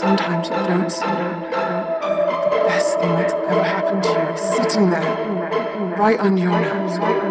Sometimes you don't see the best thing that's ever happened to you is sitting there, right on your nose.